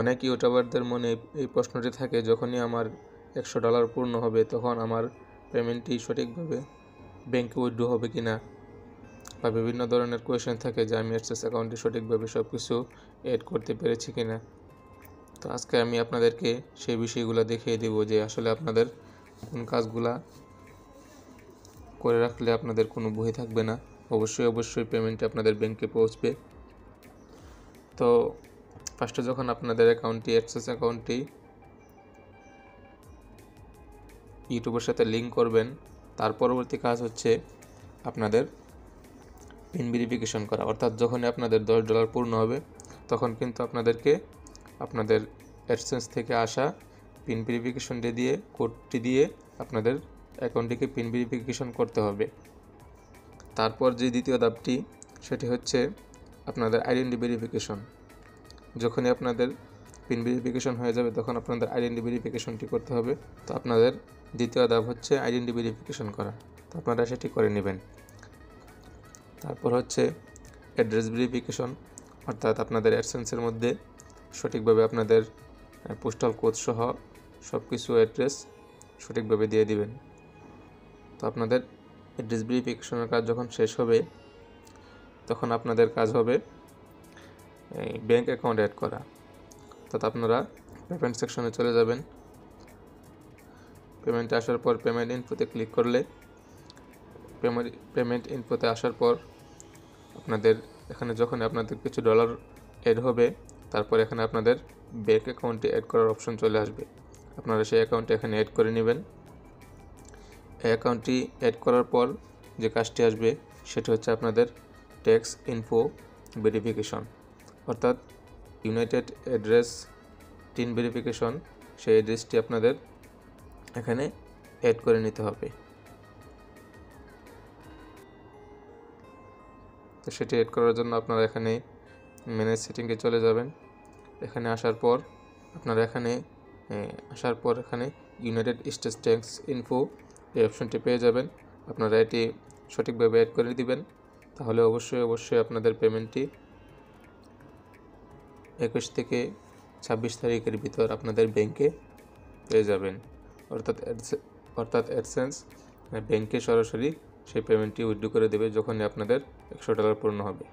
अनेक यूट्यूबारदेर मने ए प्रश्नटी थाके जखनी आमार $100 पूर्ण होबे तखन आमार पेमेंटटी सठिकभाबे बैंके उइथड्र होबे किना बा विभिन्न धरनेर क्वेश्चन थाके जे आमि एडसेन्स अकाउंटे सठिकभाबे सबकिछु एड करते पेरेछि किना। तो आजके आमि आपनादेरके सेई विषयगुलो देखिये देब जे आसले आपनादेर कोन काजगुलो करे राखले आपनादेर कोनो भय थाकबे ना। अवश्यई अवश्यई पेमेंट आपनादेर बैंके पौंछबे। तो फार्ष्टे जखन आपनादेर अकाउंटटी एडसेन्स अकाउंटटी यूट्यूबर साथे लिंक करबेन तार परवर्ती काज होच्छे आपनादेर पिन भेरिफिकेशन करा, अर्थात जखन आपनादेर $10 पूर्ण होबे तखन किन्तु आपनादेरके आपनादेर एडसेन्स थेके आसा पिन भेरिफिकेशन दिये कोडटी दिये आपनादेर अकाउंटटिके पिन भेरिफिकेशन करते होबे। तारपर जे द्वितीय धापटी सेटी होच्छे आपनादेर आइडेंटिटी भेरिफिकेशन। जखनी आपनादेर पिन भेरिफिकेशन हो जाए तखन आपनादेर आइडेंटिटी भेरिफिकेशनटी करते होबे। तो आपनादेर द्वितीय धाप होच्छे आइडेंटिटी भेरिफिकेशन करा, तो आपनारा सेटी करे नेबेन। तारपर होच्छे एड्रेस भेरिफिकेशन, अर्थात आपनादेर एडसेन्सेर मধ্যে সঠিকভাবে আপনাদের পোস্টাল কোড সহ সবকিছু অ্যাড্রেস সঠিকভাবে দিয়ে দিবেন। তো আপনাদের অ্যাড্রেস ভেরিফিকেশনের কাজ যখন শেষ হবে তখন আপনাদের কাজ হবে ব্যাংক অ্যাকাউন্ট অ্যাড করা। অর্থাৎ আপনারা পেমেন্ট সেকশনে চলে যাবেন। পেমেন্টে আসার পর পেমেন্ট ইনফোতে ক্লিক করলে পেমেন্ট ইনফোতে আসার পর আপনাদের এখানে যখন আপনাদের কিছু ডলার অ্যাড হবে তারপর এখানে আপনাদের ব্যাংক অ্যাকাউন্টে অ্যাড করার অপশন চলে আসবে। আপনারা সেই অ্যাকাউন্টে এখানে অ্যাড করে নেবেন। এই অ্যাকাউন্টটি অ্যাড করার পর যে কাজটি আসবে সেটা হচ্ছে আপনাদের ট্যাক্স ইনফো ভেরিফিকেশন, অর্থাৎ ইউনাইটেড অ্যাড্রেস টিন ভেরিফিকেশন, সেই অ্যাড্রেসটি আপনাদের এখানে অ্যাড করে নিতে হবে। তো সেটি অ্যাড করার জন্য আপনারা এখানে मैनेज सेटिंगे चले जाबेन। एखाने आसार पर एखाने यूनाइटेड स्टेट्स टैक्स इनफो ये अपशनटी पेये जाबेन। आपनारा एटी सठिकभाबे एड करे दिबेन, ताहले अवश्य अवश्य आपनादेर पेमेंटटी 21 থেকে 26 तारिखेर भितर आपनादेर बैंके पेये जाबेन। अर्थात एडसेन्स बैंके सरासरि सेई पेमेंटटी उइथड्र करे देबे जखनई आपनादेर $100 पूर्ण होबे।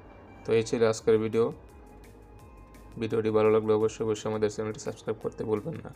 তো এই ছিল আজকের ভিডিওটি। ভালো লাগলে অবশ্যই আমাদের চ্যানেলটি সাবস্ক্রাইব করতে ভুলবেন না।